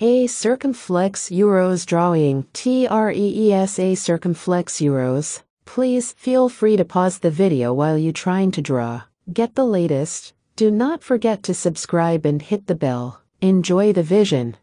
A circumflex euros drawing, TREES A circumflex euros. Please feel free to pause the video while you're trying to draw. Get the latest. Do not forget to subscribe and hit the bell. Enjoy the vision.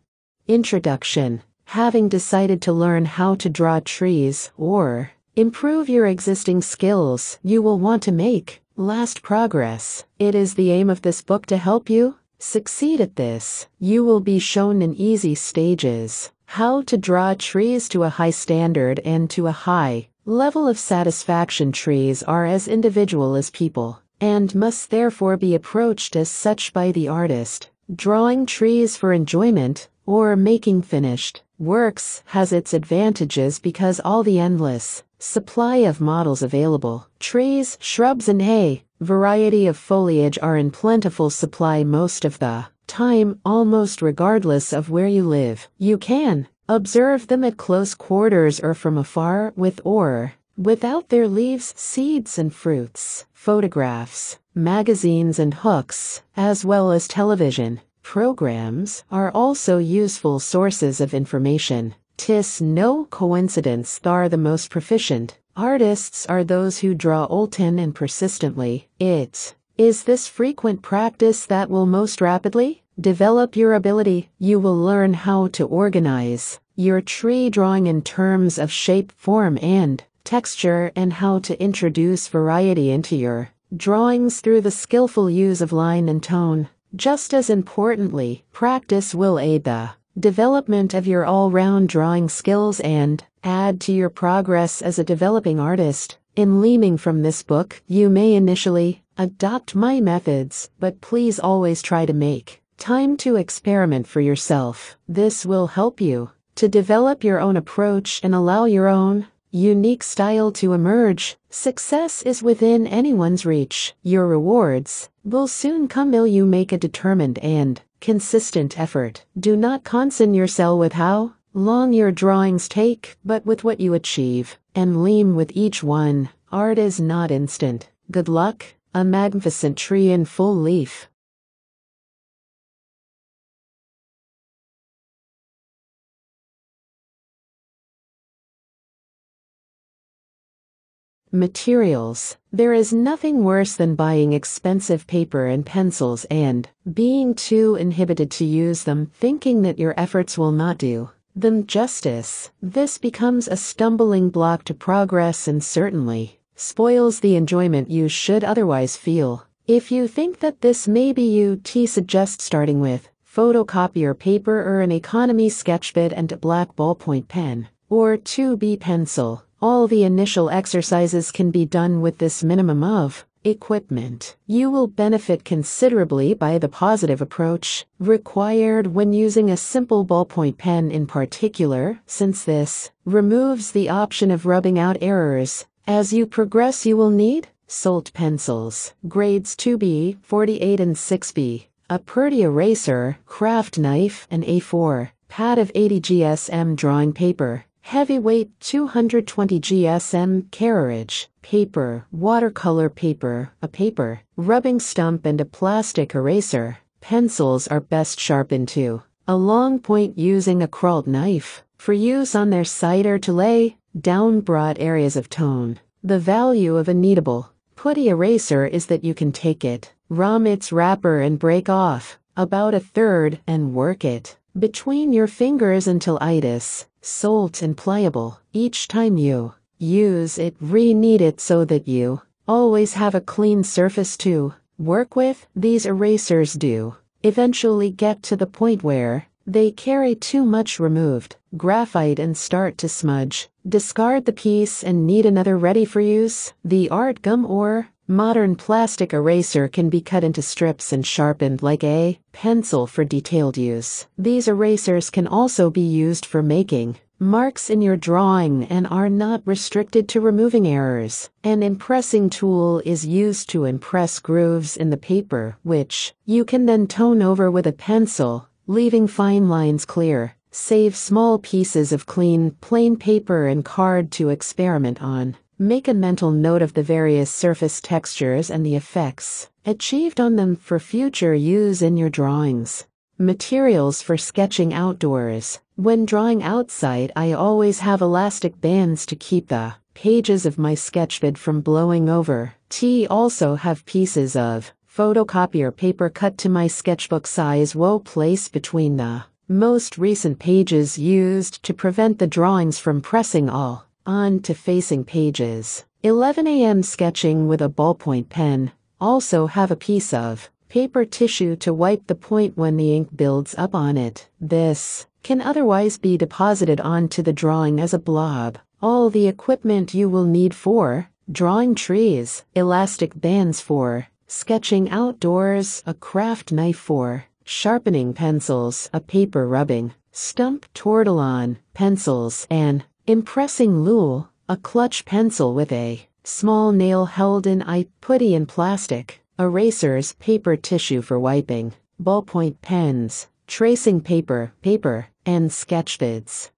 Introduction. Having decided to learn how to draw trees or improve your existing skills, you will want to make last progress. It is the aim of this book to help you succeed at this. You will be shown in easy stages how to draw trees to a high standard and to a high level of satisfaction. Trees are as individual as people and must therefore be approached as such by the artist. Drawing trees for enjoyment or making finished works has its advantages because all the endless supply of models available. Trees, shrubs and a variety of foliage are in plentiful supply most of the time, almost regardless of where you live. You can observe them at close quarters or from afar, with or without their leaves, seeds and fruits. Photographs, magazines and hooks, as well as television programs, are also useful sources of information. 'Tis no coincidence that the most proficient artists are those who draw often and persistently. It is this frequent practice that will most rapidly develop your ability. You will learn how to organize your tree drawing in terms of shape, form, and texture, and how to introduce variety into your drawings through the skillful use of line and tone. Just as importantly, practice will aid the development of your all-round drawing skills and add to your progress as a developing artist. In learning from this book, you may initially adopt my methods, but please always try to make time to experiment for yourself. This will help you to develop your own approach and allow your own unique style to emerge. Success is within anyone's reach. Your rewards will soon come if you make a determined and consistent effort. Do not concern yourself with how long your drawings take, but with what you achieve, and learn with each one. Art is not instant. Good luck. A magnificent tree in full leaf. Materials. There is nothing worse than buying expensive paper and pencils and being too inhibited to use them, thinking that your efforts will not do them justice. This becomes a stumbling block to progress and certainly spoils the enjoyment you should otherwise feel. If you think that this may be you, I suggest starting with photocopier paper or an economy sketchbit and a black ballpoint pen or 2B pencil. All the initial exercises can be done with this minimum of equipment. You will benefit considerably by the positive approach required when using a simple ballpoint pen in particular, since this removes the option of rubbing out errors. As you progress, you will need salt pencils, grades 2B, 48 and 6B, a Purdy eraser, craft knife, an A4 pad of 80 GSM drawing paper, heavyweight 220 GSM carriage paper, watercolor paper, a paper rubbing stump and a plastic eraser. Pencils are best sharpened to a long point using a crawled knife for use on their side or to lay down broad areas of tone. The value of a kneadable putty eraser is that you can take it from its wrapper and break off about a third and work it between your fingers until it is soft and pliable. Each time you use it, re-knead it so that you always have a clean surface to work with. These erasers do eventually get to the point where they carry too much removed graphite and start to smudge. Discard the piece and knead another ready for use. The art gum or modern plastic eraser can be cut into strips and sharpened like a pencil for detailed use. These erasers can also be used for making marks in your drawing and are not restricted to removing errors. An impressing tool is used to impress grooves in the paper, which you can then tone over with a pencil, leaving fine lines clear. Save small pieces of clean, plain paper and card to experiment on. Make a mental note of the various surface textures and the effects achieved on them for future use in your drawings. Materials for sketching outdoors. When drawing outside, I always have elastic bands to keep the pages of my sketchpad from blowing over. I also have pieces of photocopier paper cut to my sketchbook size woe placed between the most recent pages used to prevent the drawings from pressing all onto facing pages. 11 a.m. sketching with a ballpoint pen. Also have a piece of paper tissue to wipe the point when the ink builds up on it. This can otherwise be deposited onto the drawing as a blob. All the equipment you will need for drawing trees, elastic bands for sketching outdoors, a craft knife for sharpening pencils, a paper rubbing stump, tortillon, pencils, an impressing lule, a clutch pencil with a small nail held in a putty in plastic, erasers, paper tissue for wiping, ballpoint pens, tracing paper, and sketchpads.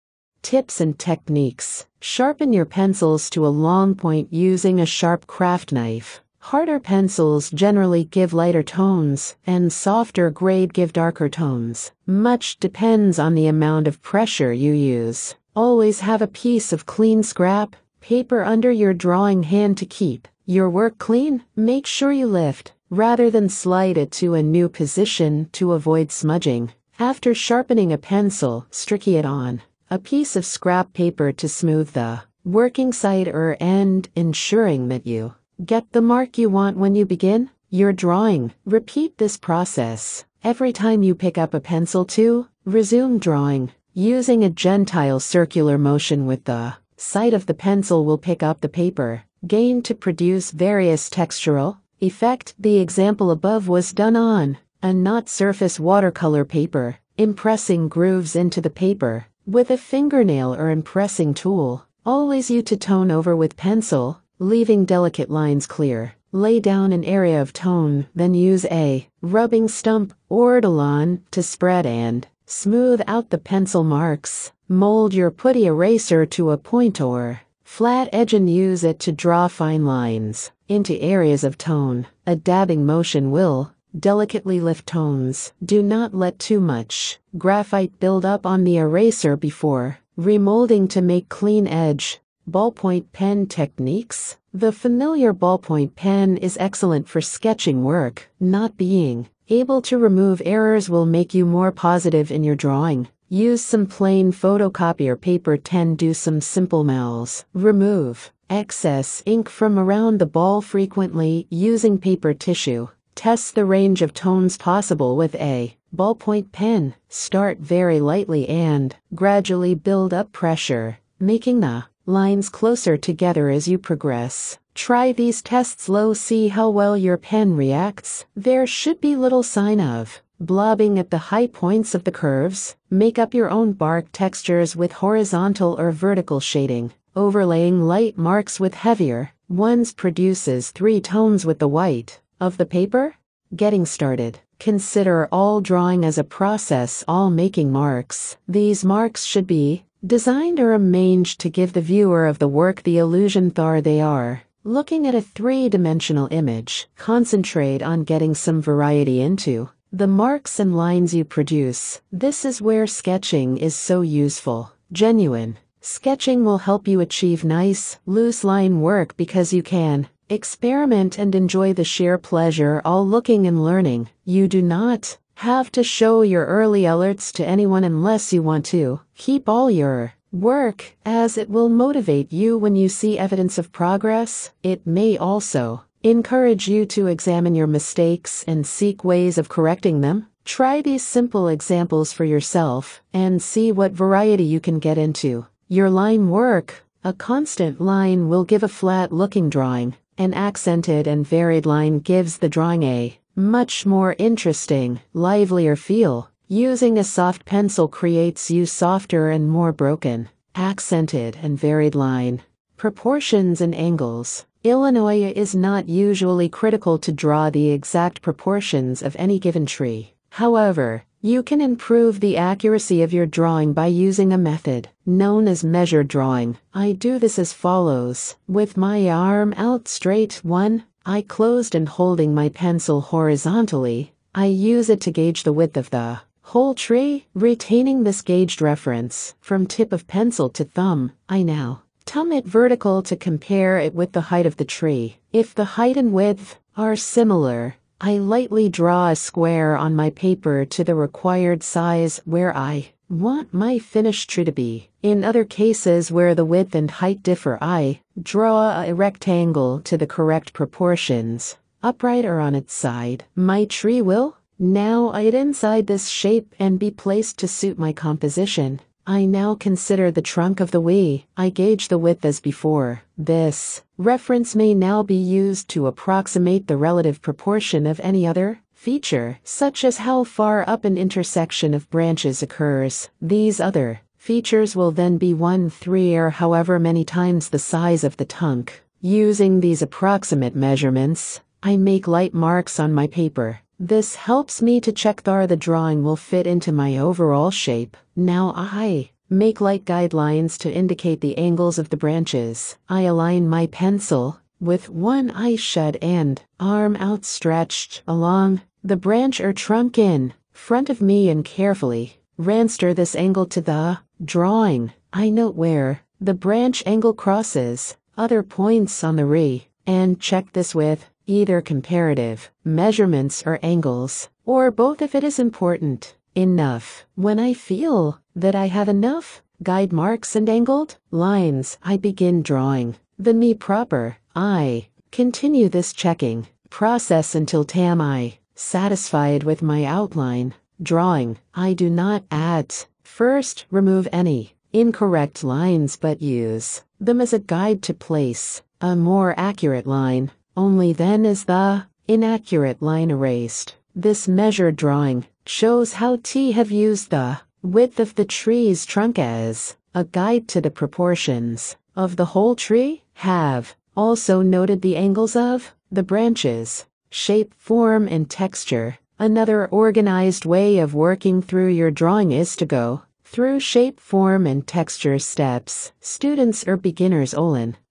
Tips and techniques. Sharpen your pencils to a long point using a sharp craft knife. Harder pencils generally give lighter tones, and softer grade give darker tones. Much depends on the amount of pressure you use. Always have a piece of clean scrap paper under your drawing hand to keep your work clean. Make sure you lift rather than slide it to a new position to avoid smudging. After sharpening a pencil, sticky it on a piece of scrap paper to smooth the working side or end, ensuring that you get the mark you want when you begin your drawing. Repeat this process every time you pick up a pencil to resume drawing. Using a gentle circular motion with the side of the pencil will pick up the paper gain to produce various textural effect. The example above was done on a not surface watercolor paper. Impressing grooves into the paper with a fingernail or impressing tool. Always use to tone over with pencil, leaving delicate lines clear. Lay down an area of tone, then use a rubbing stump or tortillon to spread and smooth out the pencil marks. Mold your putty eraser to a point or flat edge and use it to draw fine lines into areas of tone. A dabbing motion will delicately lift tones. Do not let too much graphite build up on the eraser before remolding to make clean edge. Ballpoint pen techniques. The familiar ballpoint pen is excellent for sketching work. Not being able to remove errors will make you more positive in your drawing. Use some plain photocopier paper. 10. Do some simple mouths. Remove excess ink from around the ball frequently using paper tissue. Test the range of tones possible with a ballpoint pen. Start very lightly and gradually build up pressure, making the lines closer together as you progress. Try these tests low. See how well your pen reacts. There should be little sign of blobbing at the high points of the curves. Make up your own bark textures with horizontal or vertical shading. Overlaying light marks with heavier ones produces three tones with the white of the paper. Getting started. Consider all drawing as a process. All making marks. These marks should be designed or arranged to give the viewer of the work the illusion that they are looking at a three-dimensional image. Concentrate on getting some variety into the marks and lines you produce. This is where sketching is so useful. Genuine sketching will help you achieve nice, loose line work because you can experiment and enjoy the sheer pleasure all looking and learning. You do not have to show your early alerts to anyone unless you want to. Keep all your work, as it will motivate you when you see evidence of progress. It may also encourage you to examine your mistakes and seek ways of correcting them. Try these simple examples for yourself and see what variety you can get into your line work. A constant line will give a flat-looking drawing. An accented and varied line gives the drawing a much more interesting, livelier feel. Using a soft pencil creates you softer and more broken, accented and varied line proportions and angles. Illinois is not usually critical to draw the exact proportions of any given tree. However, you can improve the accuracy of your drawing by using a method known as measured drawing. I do this as follows. With my arm out straight, one eye closed and holding my pencil horizontally, I use it to gauge the width of the Whole tree, retaining this gauged reference, from tip of pencil to thumb, I now thumb it vertical to compare it with the height of the tree. If the height and width are similar, I lightly draw a square on my paper to the required size where I want my finished tree to be. In other cases where the width and height differ, I draw a rectangle to the correct proportions, upright or on its side. My tree will now hide inside this shape and be placed to suit my composition. I now consider the trunk of the tree. I gauge the width as before. This reference may now be used to approximate the relative proportion of any other feature, such as how far up an intersection of branches occurs. These other features will then be 1/3 or however many times the size of the trunk. Using these approximate measurements, I make light marks on my paper. This helps me to check where the drawing will fit into my overall shape. Now I make light guidelines to indicate the angles of the branches. I align my pencil with one eye shut and arm outstretched along the branch or trunk in front of me and carefully raster this angle to the drawing. I note where the branch angle crosses other points on the tree and check this with either comparative measurements or angles, or both if it is important enough. When I feel that I have enough guide marks and angled lines, I begin drawing the tree proper. I continue this checking process until I'm satisfied with my outline drawing. I do not at first remove any incorrect lines but use them as a guide to place a more accurate line. Only then is the inaccurate line erased. This measured drawing shows how I have used the width of the tree's trunk as a guide to the proportions of the whole tree. Have also noted the angles of the branches, shape, form, and texture. Another organized way of working through your drawing is to go through shape, form, and texture steps. Students or beginners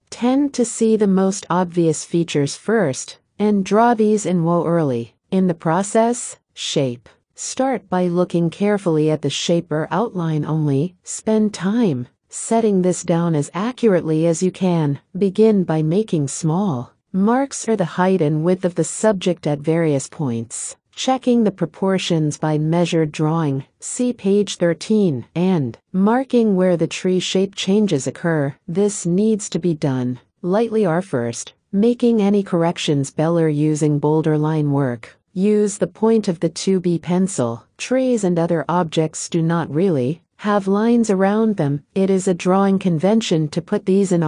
tend to see the most obvious features first and draw these in early. In the process, shape. Start by looking carefully at the shape or outline only. Spend time setting this down as accurately as you can. Begin by making small marks or the height and width of the subject at various points, checking the proportions by measured drawing, see page 13, and marking where the tree shape changes occur. This needs to be done lightly or first, making any corrections or using bolder line work. Use the point of the 2B pencil. Trees and other objects do not really have lines around them. It is a drawing convention to put these in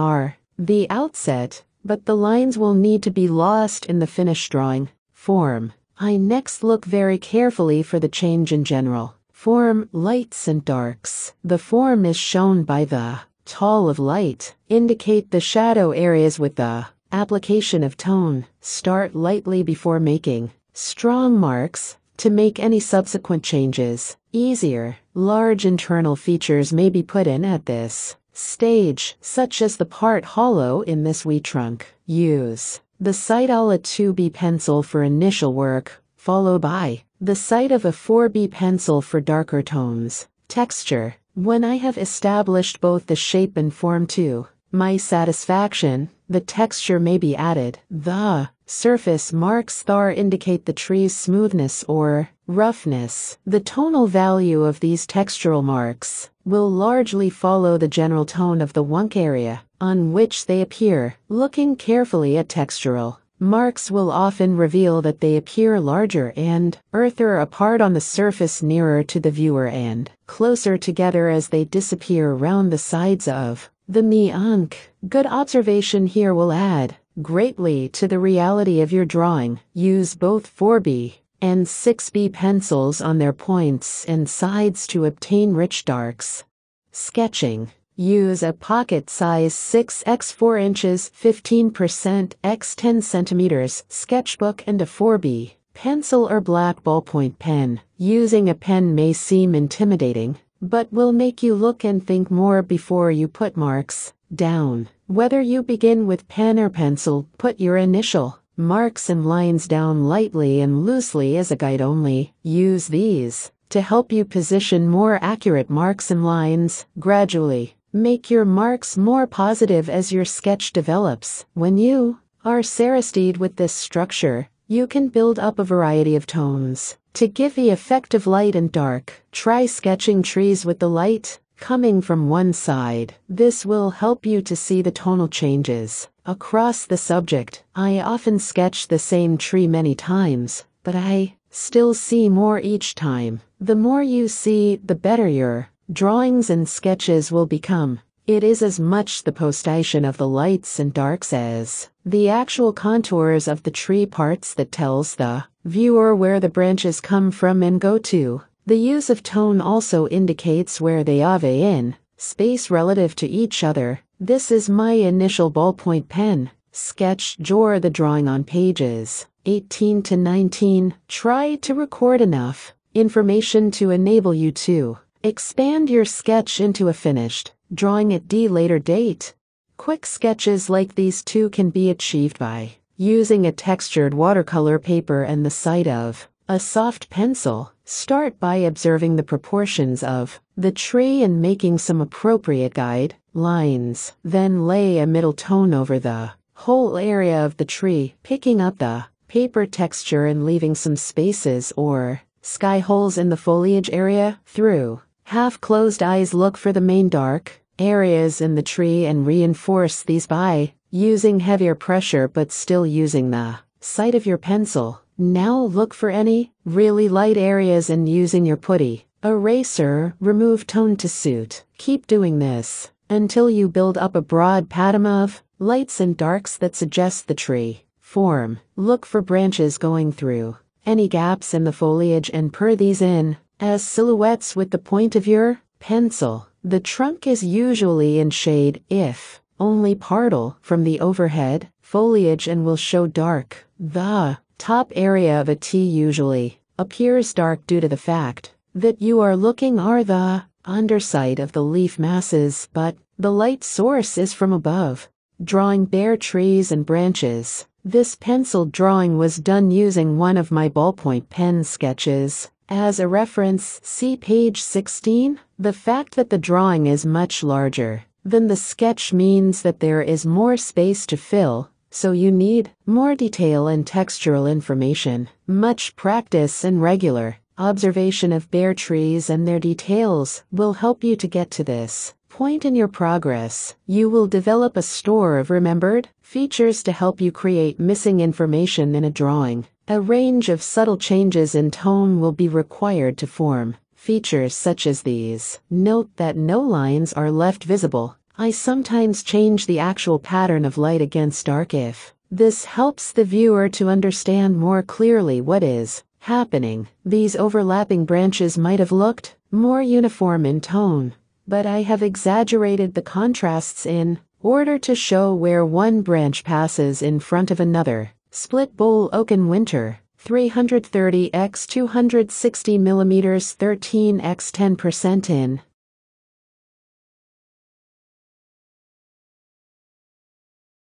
the outset, but the lines will need to be lost in the finished drawing. Form. I next look very carefully for the change in general form, lights and darks. The form is shown by the tall of light. Indicate the shadow areas with the application of tone. Start lightly before making strong marks to make any subsequent changes easier. Large internal features may be put in at this stage, such as the part hollow in this tree trunk. Use the side of a 2B pencil for initial work, followed by the side of a 4B pencil for darker tones. Texture. When I have established both the shape and form to my satisfaction, the texture may be added. The surface marks there indicate the tree's smoothness or roughness. The tonal value of these textural marks will largely follow the general tone of the trunk area on which they appear. Looking carefully at textural marks will often reveal that they appear larger and earthier apart on the surface nearer to the viewer and closer together as they disappear around the sides of the trunk. Good observation here will add greatly to the reality of your drawing. Use both 4B and 6B pencils on their points and sides to obtain rich darks. Sketching. Use a pocket size 6x 4 inches 15% x 10 centimeters sketchbook and a 4B pencil or black ballpoint pen. Using a pen may seem intimidating, but will make you look and think more before you put marks down. Whether you begin with pen or pencil, put your initial marks and lines down lightly and loosely as a guide only. Use these to help you position more accurate marks and lines. Gradually, make your marks more positive as your sketch develops. When you are serrated with this structure, you can build up a variety of tones. To give the effect of light and dark, try sketching trees with the light coming from one side. This will help you to see the tonal changes across the subject. I often sketch the same tree many times, but I still see more each time. The more you see, the better your drawings and sketches will become. It is as much the postation of the lights and darks as the actual contours of the tree parts that tells the viewer where the branches come from and go to. The use of tone also indicates where they are in space relative to each other. This is my initial ballpoint pen sketch. Draw the drawing on pages 18 to 19. Try to record enough information to enable you to expand your sketch into a finished drawing at a later date. Quick sketches like these two can be achieved by using a textured watercolor paper and the sight of a soft pencil. Start by observing the proportions of the tree and making some appropriate guide lines. Then lay a middle tone over the whole area of the tree, picking up the paper texture and leaving some spaces or sky holes in the foliage area. Through half-closed eyes, look for the main dark areas in the tree and reinforce these by using heavier pressure but still using the sight of your pencil. Now look for any really light areas and using your putty eraser, remove tone to suit. Keep doing this until you build up a broad pattern of lights and darks that suggest the tree form. Look for branches going through any gaps in the foliage and purr these in as silhouettes with the point of your pencil. The trunk is usually in shade, if only partial, from the overhead foliage and will show dark. The top area of a tree usually appears dark due to the fact that you are looking at the underside of the leaf masses, but the light source is from above. Drawing bare trees and branches. This pencil drawing was done using one of my ballpoint pen sketches. As a reference, see page 16. The fact that the drawing is much larger than the sketch means that there is more space to fill, so you need more detail and textural information. Much practice and regular observation of bare trees and their details will help you to get to this point in your progress. You will develop a store of remembered features to help you create missing information in a drawing. A range of subtle changes in tone will be required to form features such as these. Note that no lines are left visible. I sometimes change the actual pattern of light against dark if this helps the viewer to understand more clearly what is happening. These overlapping branches might have looked more uniform in tone, but I have exaggerated the contrasts in order to show where one branch passes in front of another. Split bole oak in winter, 330x260mm 13x10% in.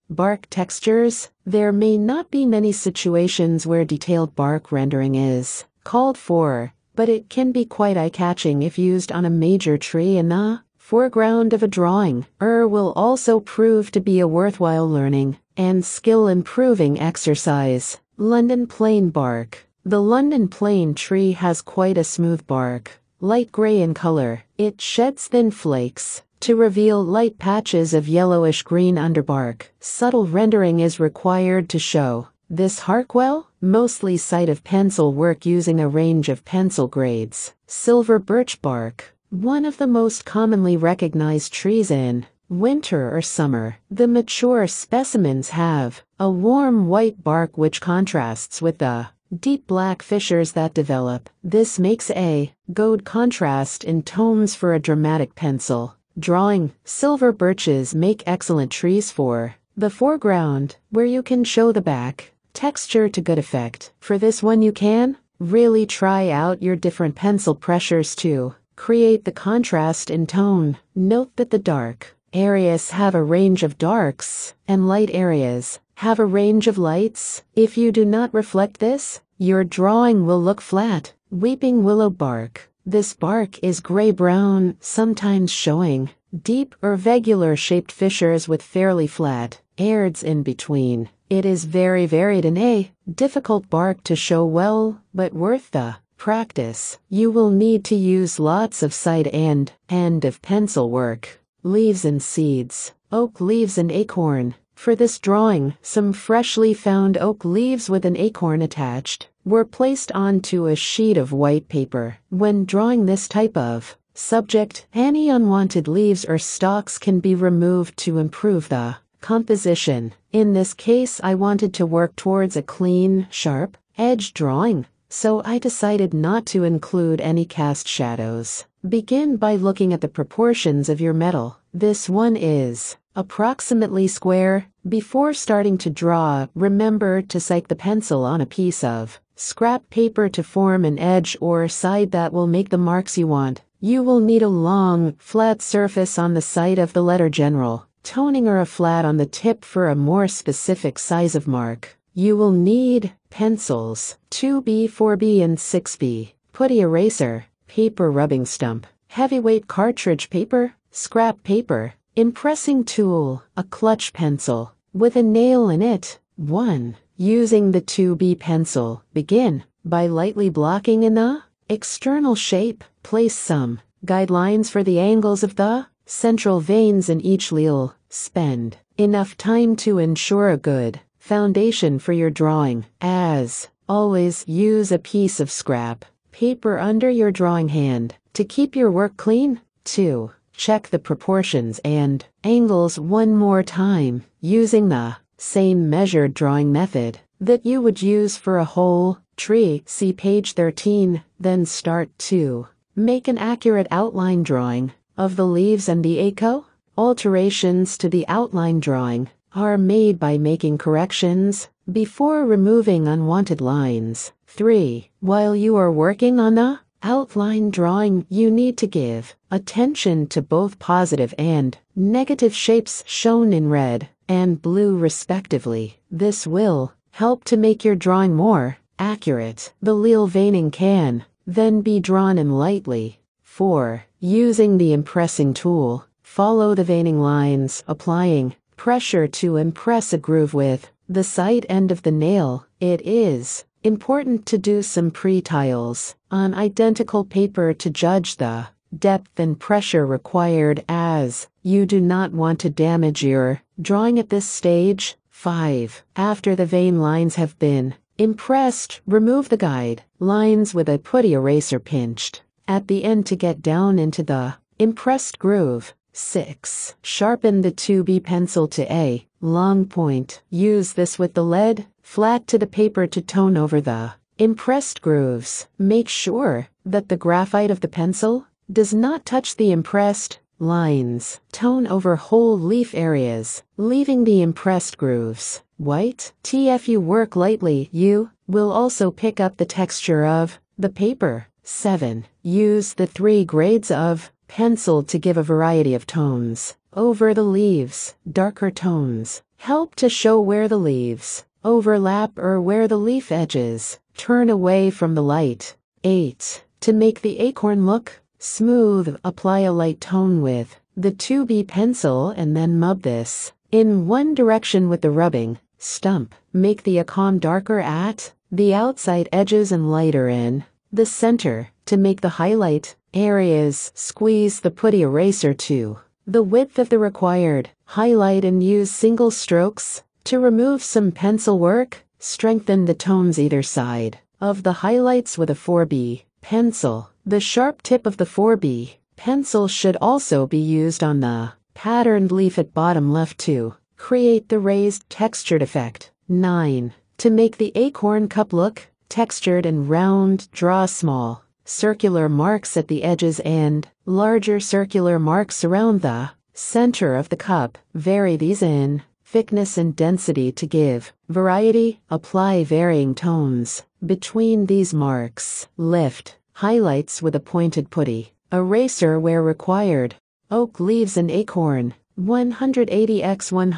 Bark textures. There may not be many situations where detailed bark rendering is called for, but it can be quite eye-catching if used on a major tree in the foreground of a drawing. Will also prove to be a worthwhile learning and skill-improving exercise. London plane bark. The London plane tree has quite a smooth bark, light gray in color. It sheds thin flakes to reveal light patches of yellowish-green underbark. Subtle rendering is required to show this hark well, mostly sight of pencil work using a range of pencil grades. Silver birch bark. One of the most commonly recognized trees in winter or summer. The mature specimens have a warm white bark which contrasts with the deep black fissures that develop. This makes a good contrast in tones for a dramatic pencil drawing. Silver birches make excellent trees for the foreground, where you can show the back texture to good effect. For this one, you can really try out your different pencil pressures to create the contrast in tone. Note that the dark areas have a range of darks, and light areas have a range of lights. If you do not reflect this, your drawing will look flat. Weeping willow bark. This bark is gray-brown, sometimes showing deep irregular-shaped fissures with fairly flat ends in between. It is very varied and a difficult bark to show well, but worth the practice. You will need to use lots of side and end of pencil work. Leaves and seeds. Oak leaves and acorn. For this drawing, some freshly found oak leaves with an acorn attached were placed onto a sheet of white paper. When drawing this type of subject, any unwanted leaves or stalks can be removed to improve the composition. In this case, I wanted to work towards a clean, sharp edge drawing, so I decided not to include any cast shadows. Begin by looking at the proportions of your metal. This one is approximately square. Before starting to draw, remember to sight the pencil on a piece of scrap paper to form an edge or side that will make the marks you want. You will need a long, flat surface on the side of the letter general, toning or a flat on the tip for a more specific size of mark. You will need pencils, 2B, 4B, and 6B, putty eraser, paper rubbing stump, heavyweight cartridge paper, scrap paper, impressing tool, a clutch pencil with a nail in it. 1. Using the 2B pencil, begin by lightly blocking in the external shape. Place some guidelines for the angles of the central veins in each leaf. Spend enough time to ensure a good foundation for your drawing. As always, use a piece of scrap paper under your drawing hand to keep your work clean. 2. Check the proportions and angles one more time, using the same measured drawing method that you would use for a whole tree. See page 13. Then start to make an accurate outline drawing of the leaves and the acorn. Alterations to the outline drawing are made by making corrections before removing unwanted lines. 3. While you are working on the outline drawing, you need to give attention to both positive and negative shapes shown in red and blue respectively. This will help to make your drawing more accurate. The leaf veining can then be drawn in lightly. 4. Using the impressing tool, follow the veining lines, applying pressure to impress a groove with the side end of the nail. It is important to do some pre-tiles on identical paper to judge the depth and pressure required, as you do not want to damage your drawing at this stage. 5. After the vein lines have been impressed, remove the guide lines with a putty eraser pinched at the end to get down into the impressed groove. 6. Sharpen the 2B pencil to a long point. Use this with the lead flat to the paper to tone over the impressed grooves. Make sure that the graphite of the pencil does not touch the impressed lines. Tone over whole leaf areas, leaving the impressed grooves white. If you work lightly, you will also pick up the texture of the paper. 7. Use the 3 grades of pencil to give a variety of tones over the leaves. Darker tones help to show where the leaves overlap or where the leaf edges turn away from the light. 8. To make the acorn look smooth, apply a light tone with the 2B pencil and then rub this in one direction with the rubbing stump. Make the acorn darker at the outside edges and lighter in the center. To make the highlight areas, squeeze the putty eraser to the width of the required highlight and use single strokes to remove some pencil work. Strengthen the tones either side of the highlights with a 4B pencil. The sharp tip of the 4B pencil should also be used on the patterned leaf at bottom left to create the raised textured effect. 9. To make the acorn cup look textured and round, draw small circular marks at the edges and larger circular marks around the center of the cup. Vary these in thickness and density to give variety. Apply varying tones between these marks. Lift highlights with a pointed putty eraser where required. Oak leaves and acorn, 180x190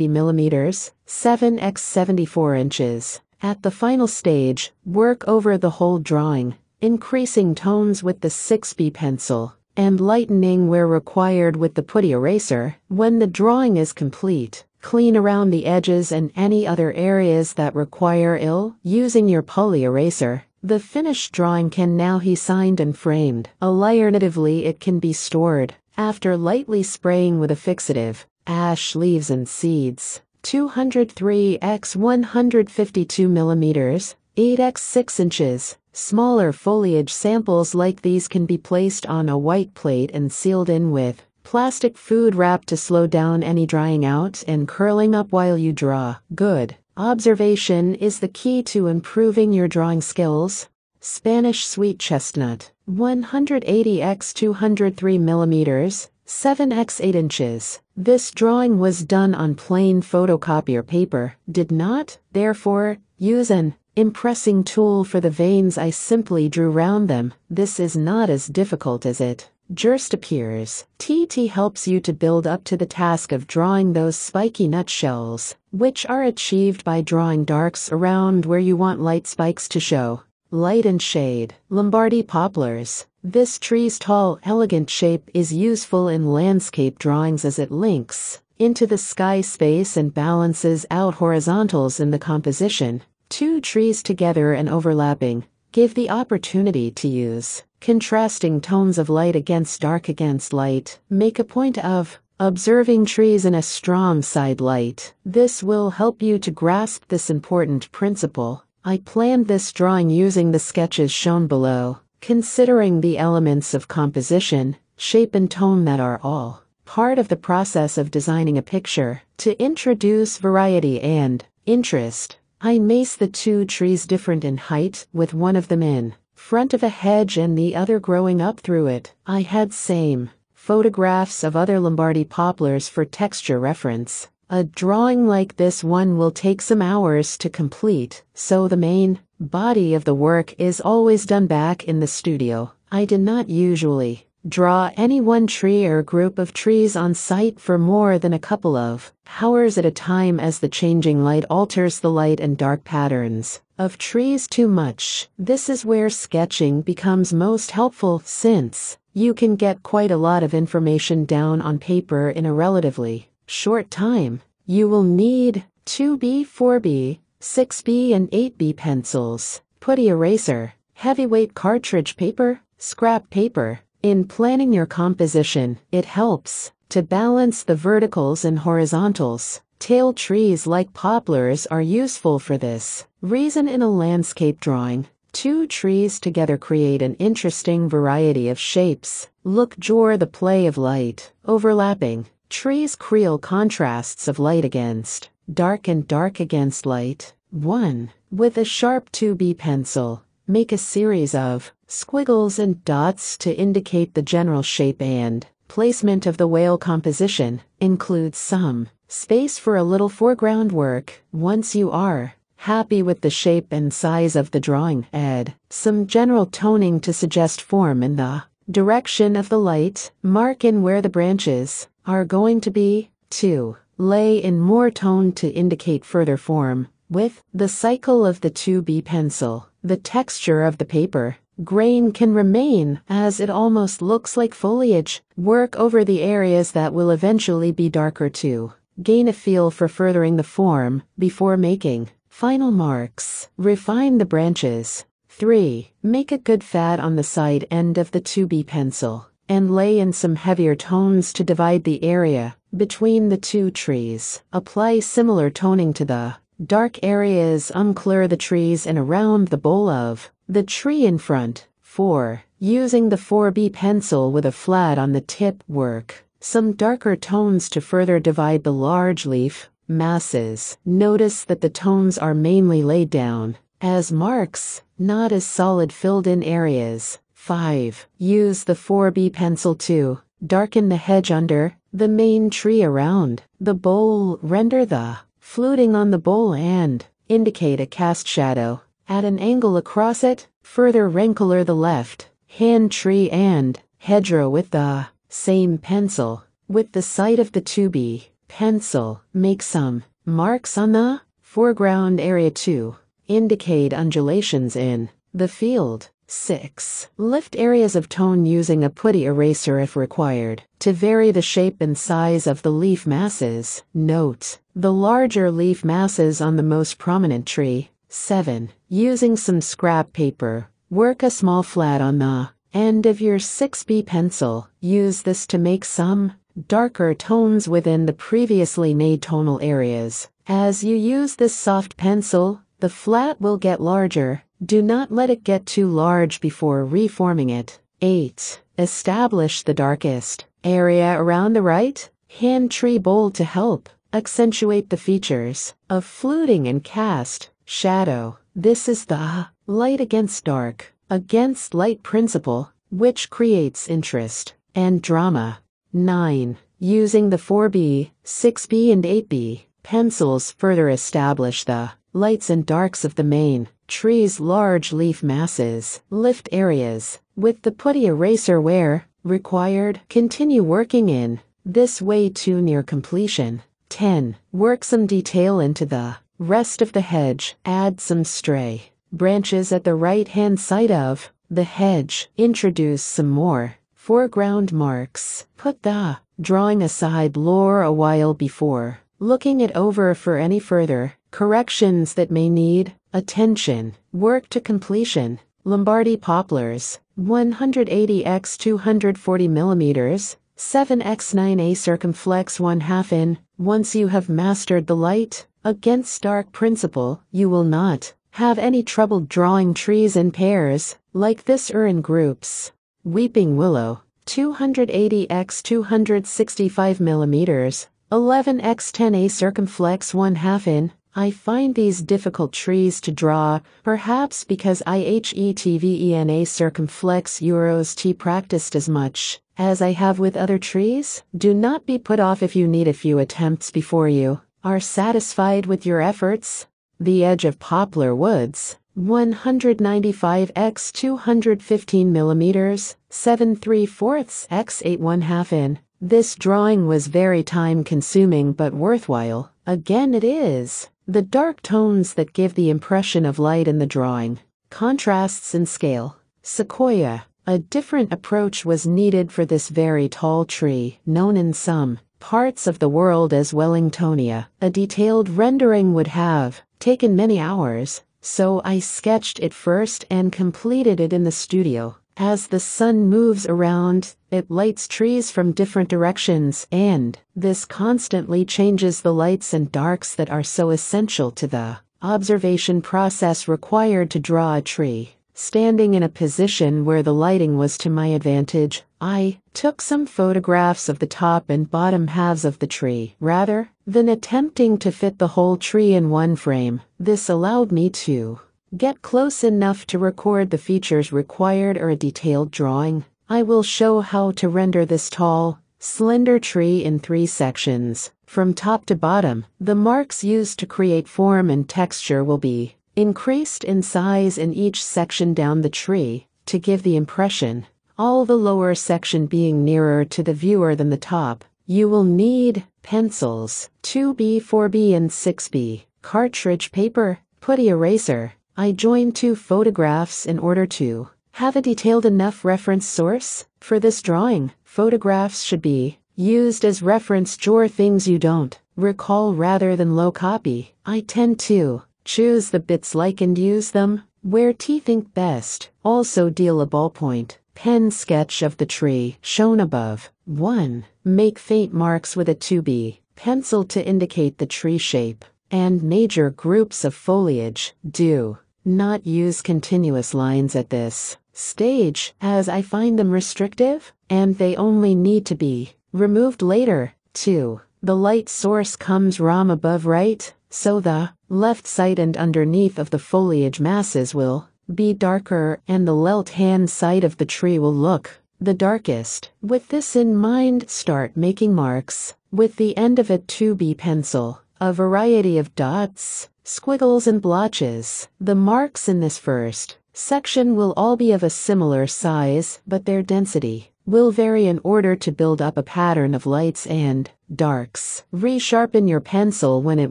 mm, 7x 74 inches. At the final stage, work over the whole drawing, increasing tones with the 6B pencil, and lightening where required with the putty eraser. When the drawing is complete, clean around the edges and any other areas that require ill using your poly eraser. The finished drawing can now be signed and framed. Alternatively, it can be stored. After lightly spraying with a fixative, ash leaves and seeds, 203 × 152 mm, 8 × 6 inches. Smaller foliage samples like these can be placed on a white plate and sealed in with plastic food wrap to slow down any drying out and curling up while you draw. Good observation is the key to improving your drawing skills. Spanish sweet chestnut, 180 × 203 mm, 7 × 8 inches. This drawing was done on plain photocopier paper. Did not, therefore, use an impressing tool for the veins. I simply drew round them. This is not as difficult as it just appears. TT helps you to build up to the task of drawing those spiky nutshells, which are achieved by drawing darks around where you want light spikes to show. Light and shade. Lombardy poplars. This tree's tall, elegant shape is useful in landscape drawings as it links into the sky space and balances out horizontals in the composition. Two trees together and overlapping give the opportunity to use contrasting tones of light against dark against light. Make a point of observing trees in a strong side light. This will help you to grasp this important principle. I planned this drawing using the sketches shown below, considering the elements of composition, shape and tone that are all part of the process of designing a picture. To introduce variety and interest, I mace the two trees different in height, with one of them in front of a hedge and the other growing up through it. I had same photographs of other Lombardy poplars for texture reference. A drawing like this one will take some hours to complete, so the main body of the work is always done back in the studio. I did not usually draw any one tree or group of trees on site for more than a couple of hours at a time, as the changing light alters the light and dark patterns of trees too much. This is where sketching becomes most helpful, since you can get quite a lot of information down on paper in a relatively short time. You will need 2B, 4B, 6B and 8B pencils, putty eraser, heavyweight cartridge paper, scrap paper. In planning your composition, it helps to balance the verticals and horizontals. Tail trees like poplars are useful for this reason in a landscape drawing. Two trees together create an interesting variety of shapes. Look, draw the play of light. Overlapping trees create contrasts of light against dark and dark against light. 1. With a sharp 2B pencil, make a series of squiggles and dots to indicate the general shape and placement of the whale composition. Include some space for a little foreground work. Once you are happy with the shape and size of the drawing, add some general toning to suggest form in the direction of the light. Mark in where the branches are going to be. 2. Lay in more tone to indicate further form. With the cycle of the 2B pencil, the texture of the paper grain can remain, as it almost looks like foliage. Work over the areas that will eventually be darker to gain a feel for furthering the form before making final marks. Refine the branches. 3. Make a good fat on the side end of the 2B pencil and lay in some heavier tones to divide the area between the two trees. Apply similar toning to the dark areas, unclear the trees and around the bowl of the tree in front. 4. Using the 4B pencil with a flat on the tip, work some darker tones to further divide the large leaf masses. Notice that the tones are mainly laid down as marks, not as solid filled in areas. 5. Use the 4B pencil to darken the hedge under the main tree around the bowl. Render the fluting on the bowl and indicate a cast shadow at an angle across it. Further wrinkle the left hand tree and hedgerow with the same pencil. With the side of the 2B pencil, make some marks on the foreground area to indicate undulations in the field. 6. Lift areas of tone using a putty eraser if required, to vary the shape and size of the leaf masses. Note, the larger leaf masses on the most prominent tree. 7. Using some scrap paper, work a small flat on the end of your 6B pencil. Use this to make some darker tones within the previously made tonal areas. As you use this soft pencil, the flat will get larger. Do not let it get too large before reforming it. 8. Establish the darkest area around the right hand tree bole to help accentuate the features of fluting and cast shadow. This is the light against dark, against light principle, which creates interest and drama. 9. Using the 4B, 6B and 8B pencils, further establish the lights and darks of the main tree's large leaf masses. Lift areas with the putty eraser where required. Continue working in this way to near completion. 10. Work some detail into the rest of the hedge. Add some stray branches at the right-hand side of the hedge. Introduce some more foreground marks. Put the drawing aside lore a while before looking it over for any further corrections that may need attention. Work to completion. Lombardy poplars, 180 x 240 mm, 7x9a circumflex 1/2 in. Once you have mastered the light against dark principle, you will not have any trouble drawing trees in pairs like this or in groups. Weeping willow, 280 x 265 mm, 11x10a circumflex 1/2 in. I find these difficult trees to draw, perhaps because I HETVENA circumflex euros T practiced as much as I have with other trees. Do not be put off if you need a few attempts before you are satisfied with your efforts. The edge of poplar woods, 195 x 215 mm, 7 3/4 x 8 1/2 in. This drawing was very time-consuming but worthwhile. Again, it is the dark tones that give the impression of light in the drawing. Contrasts and scale. Sequoia. A different approach was needed for this very tall tree, known in some parts of the world as Wellingtonia. A detailed rendering would have taken many hours, so I sketched it first and completed it in the studio. As the sun moves around, it lights trees from different directions, and this constantly changes the lights and darks that are so essential to the observation process required to draw a tree. Standing in a position where the lighting was to my advantage, I took some photographs of the top and bottom halves of the tree, rather than attempting to fit the whole tree in one frame. This allowed me to get close enough to record the features required for a detailed drawing. I will show how to render this tall, slender tree in 3 sections, from top to bottom. The marks used to create form and texture will be increased in size in each section down the tree, to give the impression, all the lower section being nearer to the viewer than the top. You will need pencils, 2B, 4B and 6B, cartridge paper, putty eraser. I joined 2 photographs in order to have a detailed enough reference source for this drawing. Photographs should be used as reference for things you don't recall rather than low copy. I tend to choose the bits like and use them where I think best. Also deal a ballpoint pen sketch of the tree shown above. 1. Make faint marks with a 2B pencil to indicate the tree shape and major groups of foliage. Do not use continuous lines at this stage, as I find them restrictive, and they only need to be removed later. 2. The light source comes from above right, so the left side and underneath of the foliage masses will be darker, and the left-hand side of the tree will look the darkest. With this in mind, start making marks with the end of a 2B pencil. A variety of dots, squiggles and blotches. The marks in this first section will all be of a similar size, but their density will vary in order to build up a pattern of lights and darks. Resharpen your pencil when it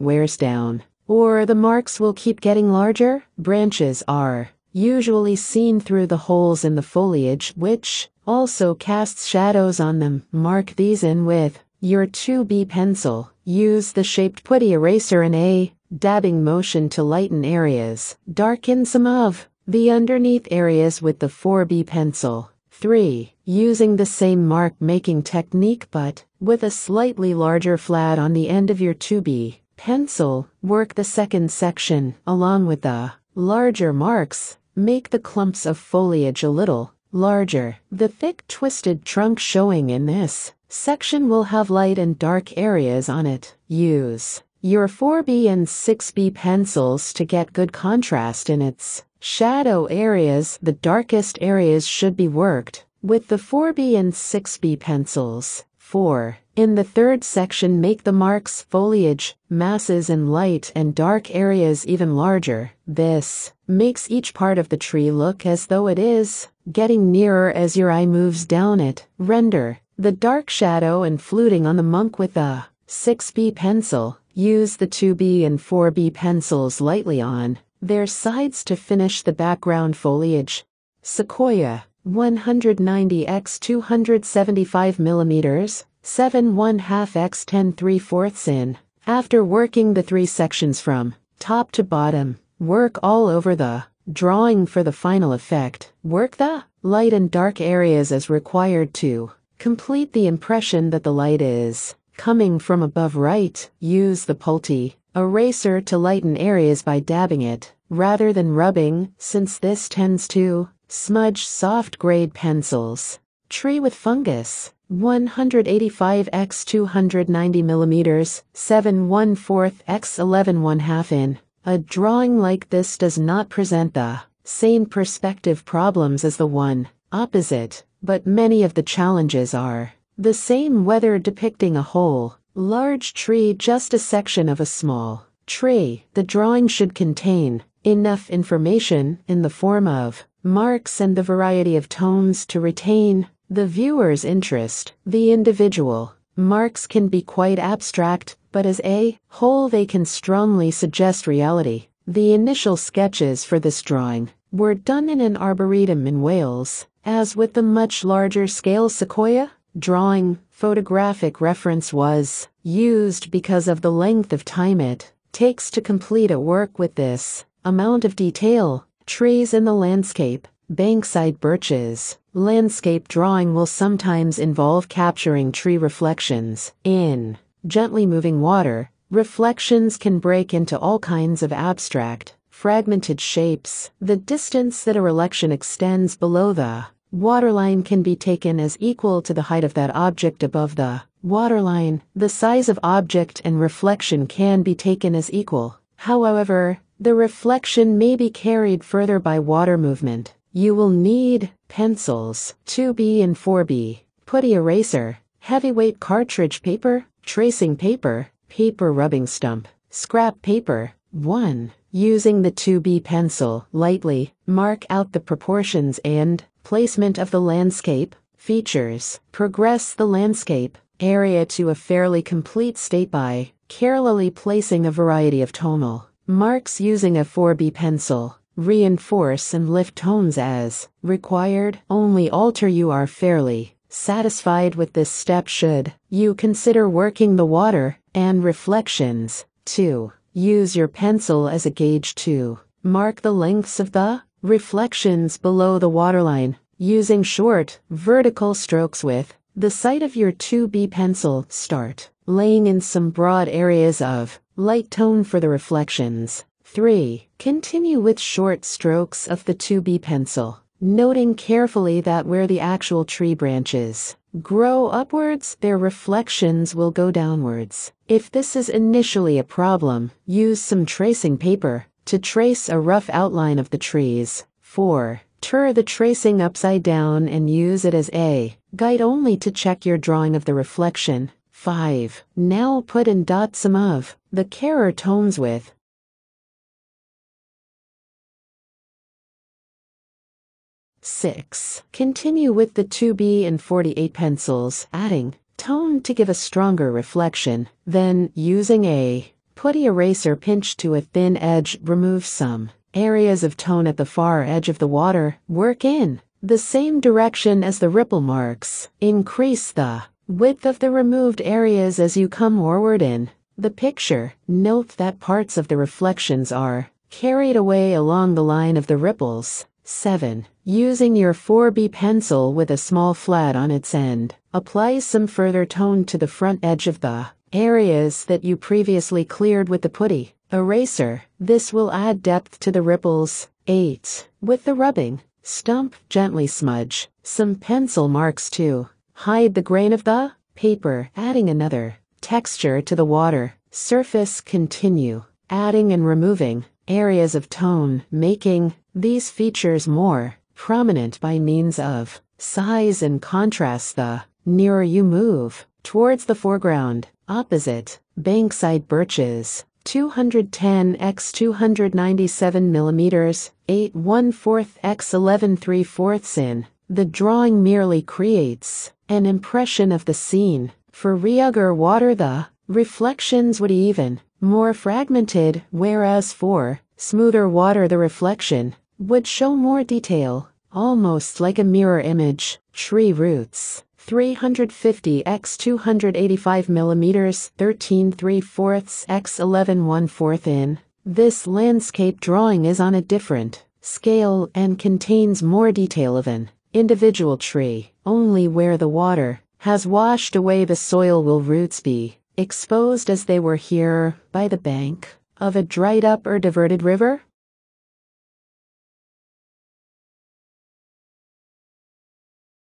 wears down, or the marks will keep getting larger. Branches are usually seen through the holes in the foliage, which also casts shadows on them. Mark these in with your 2B pencil. Use the shaped putty eraser in a dabbing motion to lighten areas. Darken some of the underneath areas with the 4B pencil. 3. Using the same mark-making technique but with a slightly larger flat on the end of your 2B pencil, work the second section along with the larger marks. Make the clumps of foliage a little larger. The thick twisted trunk showing in this section will have light and dark areas on it. Use your 4B and 6B pencils to get good contrast in its shadow areas. The darkest areas should be worked with the 4B and 6B pencils. 4. In the third section, make the marks, foliage, masses in light and dark areas even larger. This makes each part of the tree look as though it is getting nearer as your eye moves down it. Render the dark shadow and fluting on the monk with a 6B pencil. Use the 2B and 4B pencils lightly on their sides to finish the background foliage. Sequoia, 190 x 275 mm. 7 1/2 x 10 3/4 in. After working the three sections from top to bottom, work all over the drawing for the final effect. Work the light and dark areas as required to complete the impression that the light is coming from above, right? Use the putty eraser to lighten areas by dabbing it rather than rubbing, since this tends to smudge soft grade pencils. Tree with fungus, 185 x 290 mm, 7 1/4 x 11 1/2 in. A drawing like this does not present the same perspective problems as the one opposite, but many of the challenges are the same, whether depicting a whole large tree, just a section of a small tree. The drawing should contain enough information in the form of marks and the variety of tones to retain the viewer's interest. The individual marks can be quite abstract, but as a whole they can strongly suggest reality. The initial sketches for this drawing were done in an arboretum in Wales. As with the much larger scale Sequoia drawing, photographic reference was used because of the length of time it takes to complete a work with this amount of detail. Trees in the landscape, bankside birches. Landscape drawing will sometimes involve capturing tree reflections in gently moving water. Reflections can break into all kinds of abstract, fragmented shapes. The distance that a reflection extends below the waterline can be taken as equal to the height of that object above the waterline. The size of object and reflection can be taken as equal. However, the reflection may be carried further by water movement. You will need pencils, 2B and 4B, putty eraser, heavyweight cartridge paper, tracing paper, paper rubbing stump, scrap paper. 1. Using the 2B pencil lightly, mark out the proportions and placement of the landscape features. Progress the landscape area to a fairly complete state by carefully placing a variety of tonal marks using a 4B pencil. Reinforce and lift tones as required. Only alter you are fairly satisfied with this step should you consider working the water and reflections. 2. Use your pencil as a gauge to mark the lengths of the reflections below the waterline. Using short, vertical strokes with the side of your 2B pencil, start laying in some broad areas of light tone for the reflections. 3. Continue with short strokes of the 2B pencil, noting carefully that where the actual tree branches grow upwards, their reflections will go downwards. If this is initially a problem, use some tracing paper to trace a rough outline of the trees. 4. Turn the tracing upside down and use it as a guide only to check your drawing of the reflection. 5. Now put in dot some of the carer tones with . 6. Continue with the 2B and 48 pencils, adding tone to give a stronger reflection. Then, using a putty eraser, pinch to a thin edge, remove some areas of tone at the far edge of the water work in the same direction as the ripple marks. Increase the width of the removed areas as you come forward in the picture. Note that parts of the reflections are carried away along the line of the ripples. 7. Using your 4B pencil with a small flat on its end, apply some further tone to the front edge of the areas that you previously cleared with the putty eraser. This will add depth to the ripples. 8. With the rubbing stump, gently smudge some pencil marks to hide the grain of the paper, adding another texture to the water surface. Continue adding and removing areas of tone, making these features more prominent by means of size and contrast the nearer you move towards the foreground. Opposite Bankside birches, 210 × 297 mm, 8 1/4 × 11 3/4 in. The drawing merely creates an impression of the scene. For Rügen water, the reflections would even more fragmented, whereas for smoother water the reflection would show more detail, almost like a mirror image. Tree roots, 350 × 285 mm, 13 3/4 × 11 1/4 in. This landscape drawing is on a different scale and contains more detail of an individual tree. Only where the water has washed away the soil will roots be exposed as they were here by the bank of a dried up or diverted river.